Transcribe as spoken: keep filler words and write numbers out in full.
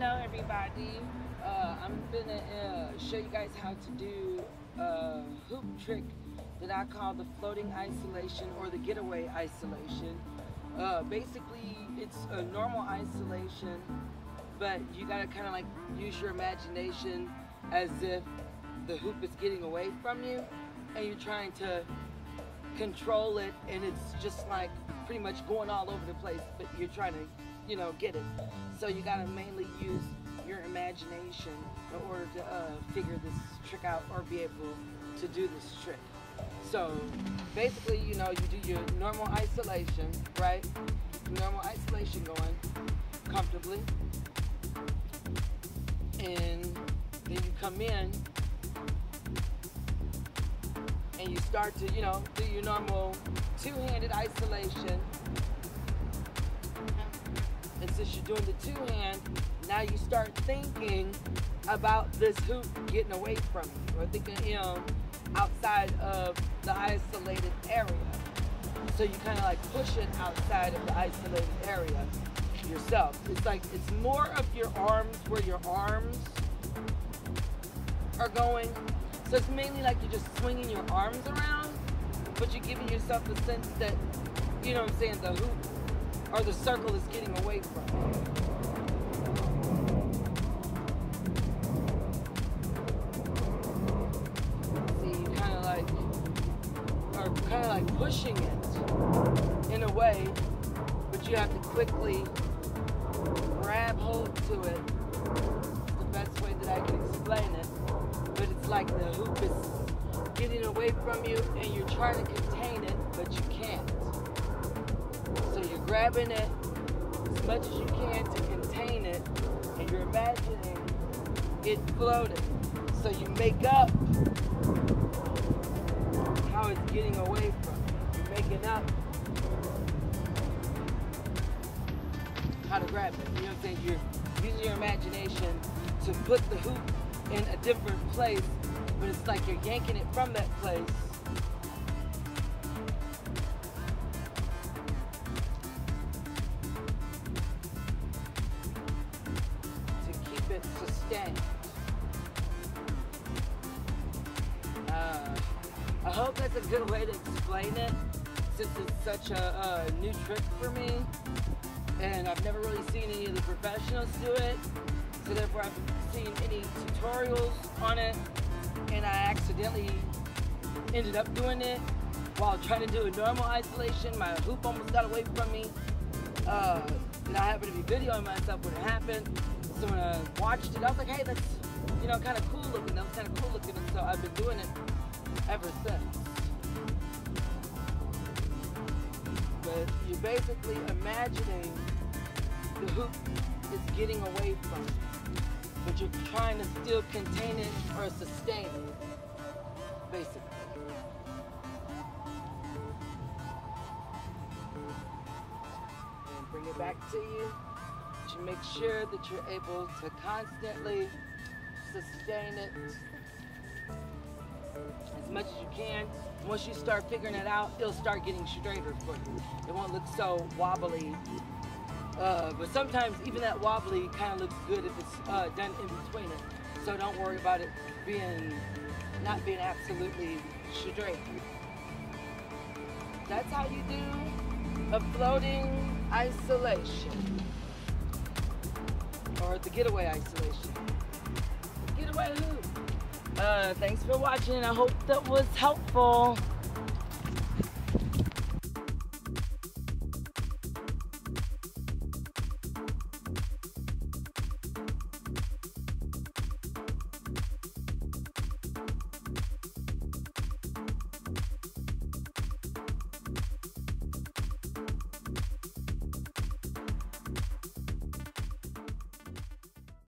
Hello everybody, uh, I'm gonna uh, show you guys how to do a hoop trick that I call the floating isolation or the getaway isolation. Uh, basically it's a normal isolation, but you gotta kind of like use your imagination as if the hoop is getting away from you and you're trying to control it, and it's just like pretty much going all over the place, but you're trying to you know, get it. So you gotta mainly use your imagination in order to uh, figure this trick out or be able to do this trick. So basically, you know, you do your normal isolation, right? Normal isolation going comfortably. And then you come in and you start to, you know, do your normal two-handed isolation. And since you're doing the two-hand, now you start thinking about this hoop getting away from you, or thinking, you know, outside of the isolated area. So you kind of like push it outside of the isolated area yourself. It's like, it's more of your arms where your arms are going. So it's mainly like you're just swinging your arms around, but you're giving yourself a sense that, you know what I'm saying, the hoop or the circle is getting away from. See, you kind of like, are kind of like pushing it in a way, but you have to quickly grab hold to it. It's the best way that I can explain it, but it's like the hoop is getting away from you and you're trying to contain it, but you can't. Grabbing it as much as you can to contain it, and you're imagining it floating. So you make up how it's getting away from it. You're making up how to grab it. You know what I'm saying? You're using your imagination to put the hoop in a different place, but it's like you're yanking it from that place. Uh, I hope that's a good way to explain it, since it's such a, a new trick for me, and I've never really seen any of the professionals do it, so therefore I haven't seen any tutorials on it, and I accidentally ended up doing it while trying to do a normal isolation. My hoop almost got away from me, uh, and I happened to be videoing myself when it happened. So when I watched it, I was like, hey, that's, you know, kind of cool looking. That was kind of cool looking. And so I've been doing it ever since. But you're basically imagining the hoop is getting away from it, but you're trying to still contain it or sustain it, basically. And bring it back to you. You make sure that you're able to constantly sustain it as much as you can. Once you start figuring it out, it'll start getting straighter for you. It won't look so wobbly. Uh, but sometimes even that wobbly kind of looks good if it's uh, done in between it. So don't worry about it being not being absolutely straight. That's how you do a floating isolation. Or the getaway isolation. Getaway hoop. Uh, thanks for watching. I hope that was helpful.